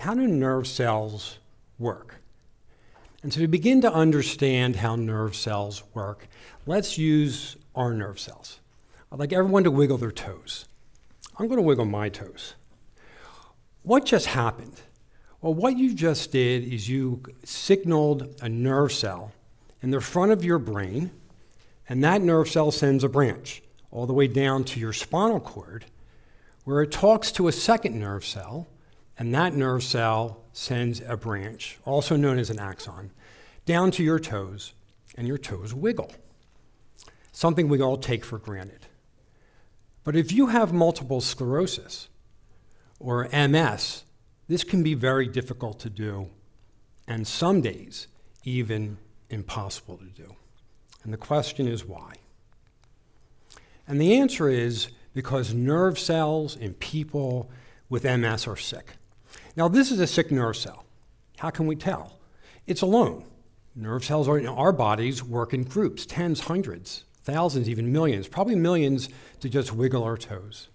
how do nerve cells work? And so to begin to understand how nerve cells work, let's use our nerve cells. I'd like everyone to wiggle their toes. I'm going to wiggle my toes. What just happened? Well, what you just did is you signaled a nerve cell in the front of your brain, and that nerve cell sends a branch all the way down to your spinal cord, where it talks to a second nerve cell, and that nerve cell sends a branch, also known as an axon, down to your toes, and your toes wiggle. Something we all take for granted. But if you have multiple sclerosis or MS, this can be very difficult to do, and some days even impossible to do. And the question is why? And the answer is because nerve cells in people with MS are sick. Now, this is a sick nerve cell. How can we tell? It's alone. Nerve cells in our bodies work in groups, tens, hundreds, thousands, even millions, probably millions, to just wiggle our toes.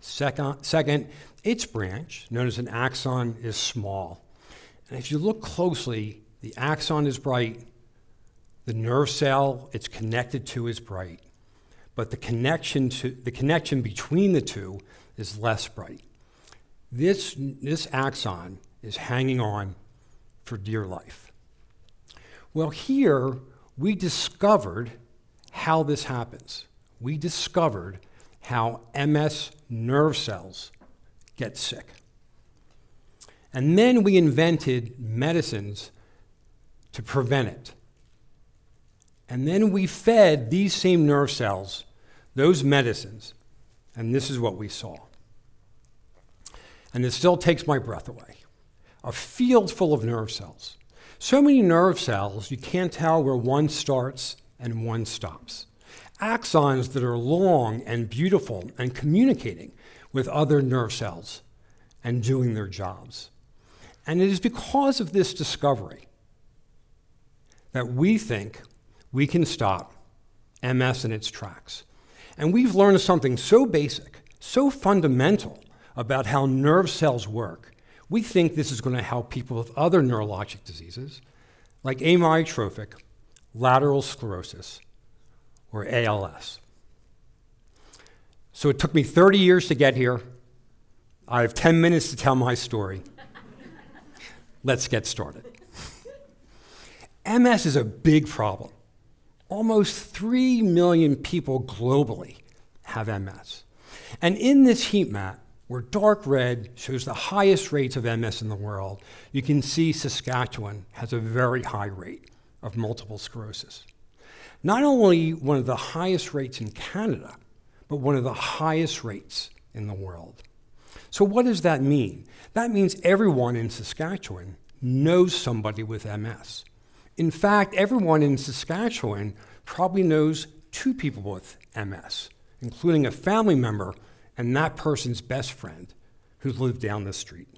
Second, its branch, known as an axon, is small. And if you look closely, the axon is bright, the nerve cell it's connected to is bright, but the connection between the two is less bright. This axon is hanging on for dear life. Well, here we discovered how this happens. We discovered how MS nerve cells get sick. And then we invented medicines to prevent it. And then we fed these same nerve cells those medicines, and this is what we saw. And it still takes my breath away. A field full of nerve cells. So many nerve cells, you can't tell where one starts and one stops. Axons that are long and beautiful and communicating with other nerve cells and doing their jobs. And it is because of this discovery that we think we can stop MS in its tracks. And we've learned something so basic, so fundamental, about how nerve cells work. We think this is going to help people with other neurologic diseases like amyotrophic lateral sclerosis, or ALS. So it took me 30 years to get here. I have 10 minutes to tell my story. Let's get started. MS is a big problem. Almost 3 million people globally have MS. And in this heat map, where dark red shows the highest rates of MS in the world, you can see Saskatchewan has a very high rate of multiple sclerosis. Not only one of the highest rates in Canada, but one of the highest rates in the world. So what does that mean? That means everyone in Saskatchewan knows somebody with MS. In fact, everyone in Saskatchewan probably knows two people with MS, including a family member and that person's best friend who lived down the street.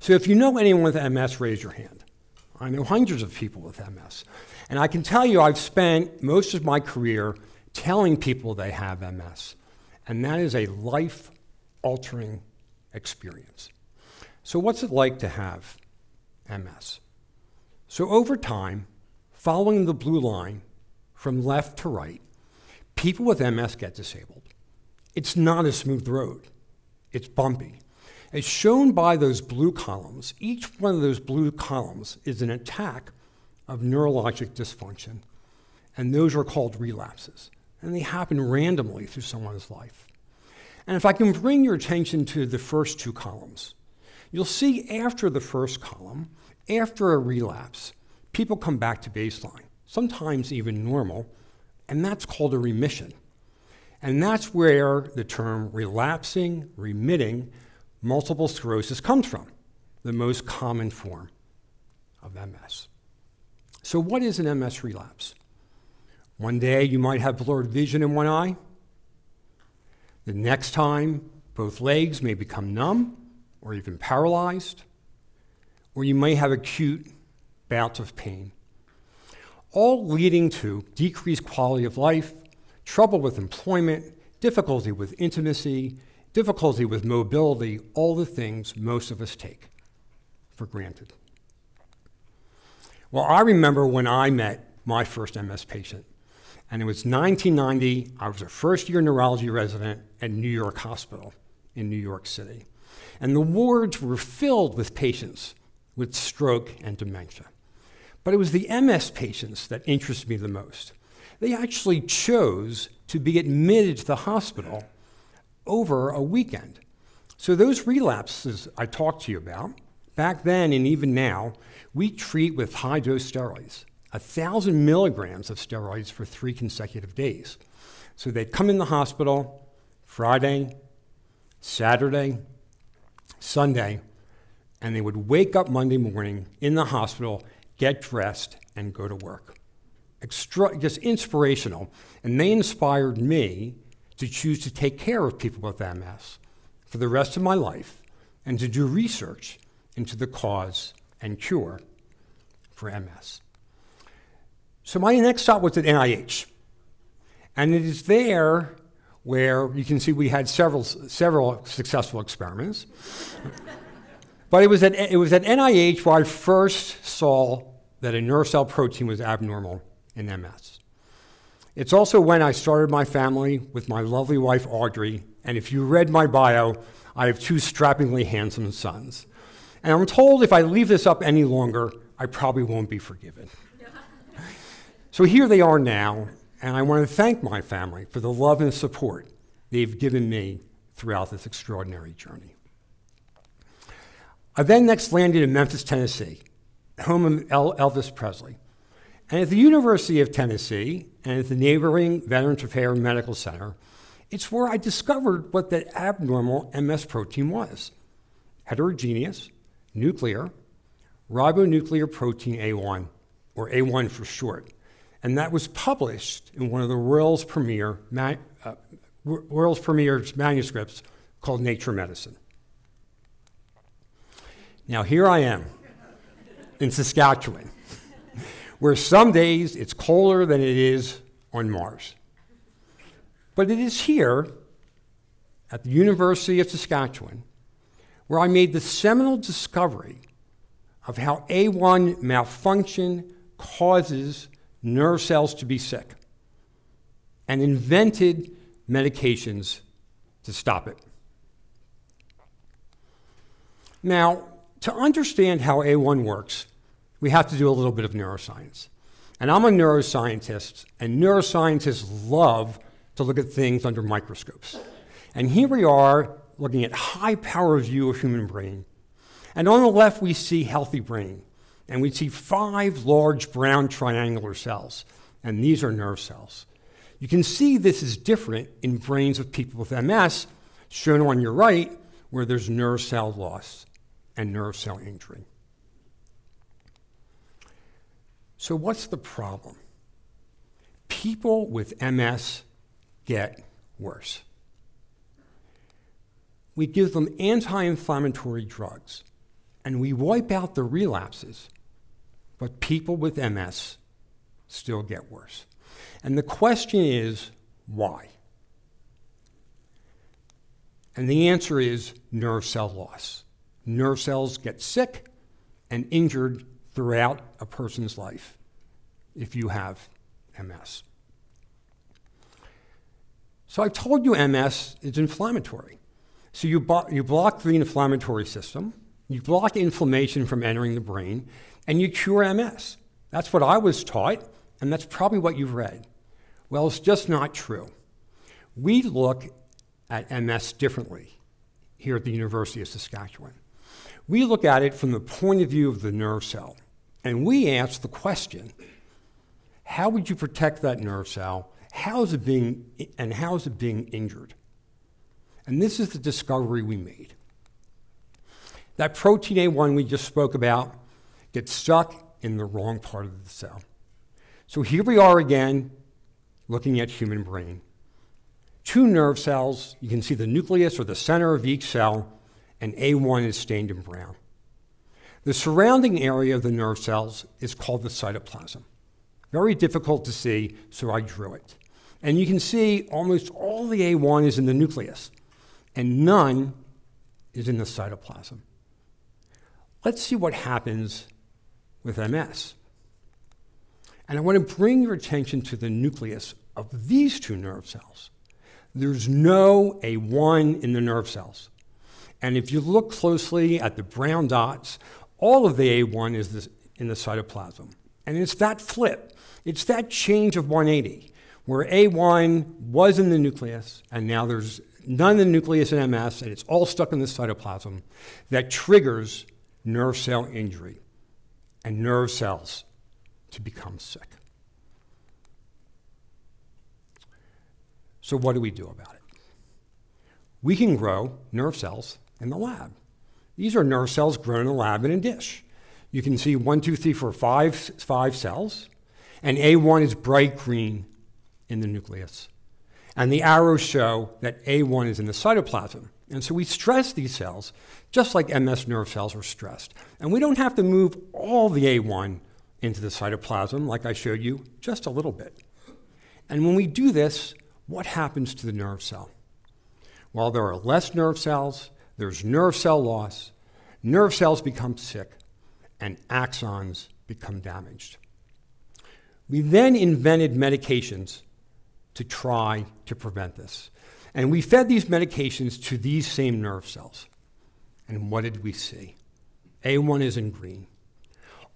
So if you know anyone with MS, raise your hand. I know hundreds of people with MS. And I can tell you I've spent most of my career telling people they have MS. And that is a life-altering experience. So what's it like to have MS? So over time, following the blue line from left to right, people with MS get disabled. It's not a smooth road. It's bumpy. As shown by those blue columns, each one of those blue columns is an attack of neurologic dysfunction, and those are called relapses, and they happen randomly through someone's life. And if I can bring your attention to the first two columns, you'll see after the first column, after a relapse, people come back to baseline, sometimes even normal, and that's called a remission. And that's where the term relapsing, remitting, multiple sclerosis comes from, the most common form of MS. So what is an MS relapse? One day you might have blurred vision in one eye. The next time, both legs may become numb or even paralyzed, or you may have acute bouts of pain, all leading to decreased quality of life, trouble with employment, difficulty with intimacy, difficulty with mobility, all the things most of us take for granted. Well, I remember when I met my first MS patient, and it was 1990. I was a first-year neurology resident at New York Hospital in New York City, and the wards were filled with patients with stroke and dementia. But it was the MS patients that interested me the most. They actually chose to be admitted to the hospital over a weekend. So those relapses I talked to you about, back then and even now, we treat with high-dose steroids, 1,000 milligrams of steroids for 3 consecutive days. So they'd come in the hospital Friday, Saturday, Sunday, and they would wake up Monday morning in the hospital, get dressed, and go to work. Just inspirational. And they inspired me to choose to take care of people with MS for the rest of my life and to do research into the cause and cure for MS. So my next stop was at NIH. And it is there where you can see we had several successful experiments. But it was at NIH where I first saw that a neurocell protein was abnormal in MS. It's also when I started my family with my lovely wife, Audrey, and if you read my bio, I have 2 strappingly handsome sons. And I'm told if I leave this up any longer, I probably won't be forgiven. So here they are now, and I want to thank my family for the love and support they've given me throughout this extraordinary journey. I then next landed in Memphis, Tennessee, home of Elvis Presley. And at the University of Tennessee and at the neighboring Veterans Affairs Medical Center, it's where I discovered what that abnormal MS protein was: heterogeneous nuclear ribonucleoprotein A1, or A1 for short. And that was published in one of the world's premier manuscripts called Nature Medicine. Now here I am in Saskatchewan, where some days it's colder than it is on Mars. But it is here, at the University of Saskatchewan, where I made the seminal discovery of how A1 malfunction causes nerve cells to be sick, and invented medications to stop it. Now, to understand how A1 works, we have to do a little bit of neuroscience. And I'm a neuroscientist, and neuroscientists love to look at things under microscopes. And here we are looking at high-power view of human brain. And on the left, we see healthy brain. And we see 5 large brown triangular cells, and these are nerve cells. You can see this is different in brains of people with MS, shown on your right, where there's nerve cell loss and nerve cell injury. So what's the problem? People with MS get worse. We give them anti-inflammatory drugs, and we wipe out the relapses, but people with MS still get worse. And the question is, why? And the answer is nerve cell loss. Nerve cells get sick and injured throughout a person's life if you have MS. So I told you MS is inflammatory. So you block the inflammatory system, you block inflammation from entering the brain, and you cure MS. That's what I was taught, and that's probably what you've read. Well, it's just not true. We look at MS differently here at the University of Saskatchewan. We look at it from the point of view of the nerve cell, and we ask the question, how would you protect that nerve cell? How is it being injured? And this is the discovery we made. That protein A1 we just spoke about gets stuck in the wrong part of the cell. So here we are again, looking at human brain. 2 nerve cells, you can see the nucleus or the center of each cell, and A1 is stained in brown. The surrounding area of the nerve cells is called the cytoplasm. Very difficult to see, so I drew it. And you can see almost all the A1 is in the nucleus. and none is in the cytoplasm. Let's see what happens with MS. And I want to bring your attention to the nucleus of these two nerve cells. There's no A1 in the nerve cells. And if you look closely at the brown dots, all of the A1 is in the cytoplasm. And it's that flip. It's that change of 180, where A1 was in the nucleus, and now there's none in the nucleus in MS, and it's all stuck in the cytoplasm, that triggers nerve cell injury and nerve cells to become sick. So what do we do about it? We can grow nerve cells in the lab. These are nerve cells grown in a lab in a dish. You can see 5 cells, and A1 is bright green in the nucleus. And the arrows show that A1 is in the cytoplasm. And so we stress these cells, just like MS nerve cells are stressed. And we don't have to move all the A1 into the cytoplasm, like I showed you, just a little bit. And when we do this, what happens to the nerve cell? Well, there are less nerve cells, there's nerve cell loss, nerve cells become sick, and axons become damaged. We then invented medications to try to prevent this. And we fed these medications to these same nerve cells. And what did we see? A1 is in green.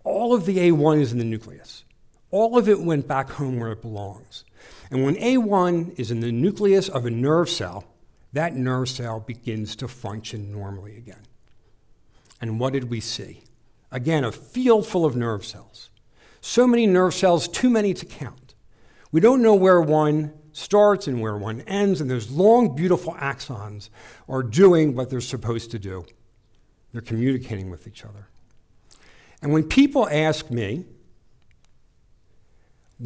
All of the A1 is in the nucleus. All of it went back home where it belongs. And when A1 is in the nucleus of a nerve cell, that nerve cell begins to function normally again. And what did we see? Again, a field full of nerve cells. So many nerve cells, too many to count. We don't know where one starts and where one ends, and those long, beautiful axons are doing what they're supposed to do. They're communicating with each other. And when people ask me,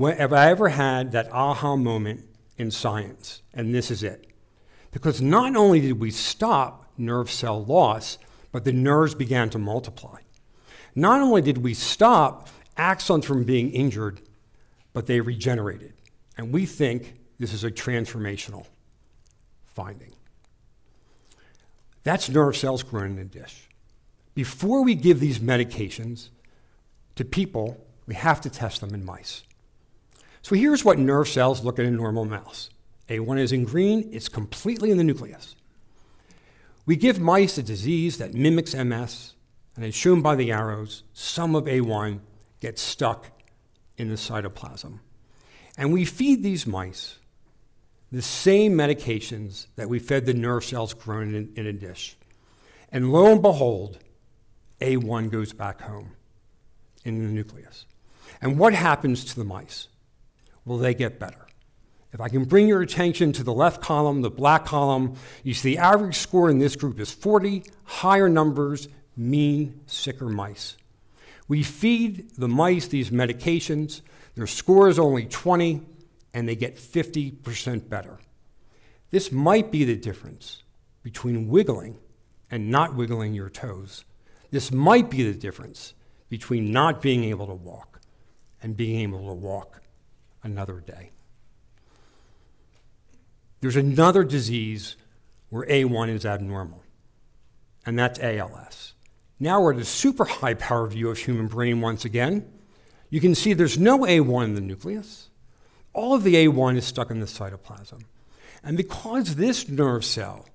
have I ever had that aha moment in science? And this is it. Because not only did we stop nerve cell loss, but the nerves began to multiply. Not only did we stop axons from being injured, but they regenerated. And we think this is a transformational finding. That's nerve cells grown in a dish. Before we give these medications to people, we have to test them in mice. So here's what nerve cells look at in a normal mouse. A1 is in green, it's completely in the nucleus. We give mice a disease that mimics MS, and as shown by the arrows, some of A1 gets stuck in the cytoplasm. And we feed these mice the same medications that we fed the nerve cells grown in a dish. And lo and behold, A1 goes back home in the nucleus. And what happens to the mice? Well, they get better. If I can bring your attention to the left column, the black column, you see the average score in this group is 40, higher numbers mean sicker mice. We feed the mice these medications, their score is only 20, and they get 50% better. This might be the difference between wiggling and not wiggling your toes. This might be the difference between not being able to walk and being able to walk another day. There's another disease where A1 is abnormal, and that's ALS. Now we're at a super high power view of human brain once again. You can see there's no A1 in the nucleus. All of the A1 is stuck in the cytoplasm. And because this nerve cell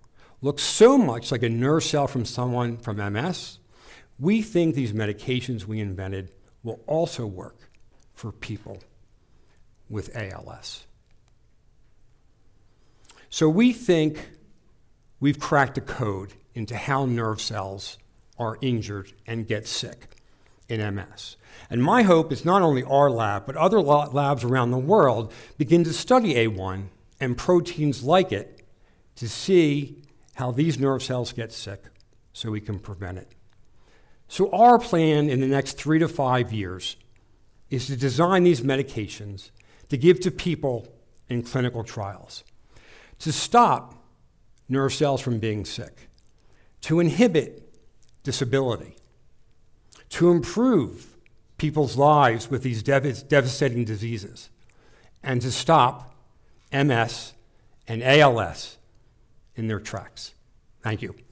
looks so much like a nerve cell from someone from MS, we think these medications we invented will also work for people with ALS. So we think we've cracked a code into how nerve cells are injured and get sick in MS. And my hope is not only our lab, but other labs around the world begin to study A1 and proteins like it to see how these nerve cells get sick so we can prevent it. So our plan in the next 3 to 5 years is to design these medications to give to people in clinical trials, to stop nerve cells from being sick, to inhibit disability, to improve people's lives with these devastating diseases, and to stop MS and ALS in their tracks. Thank you.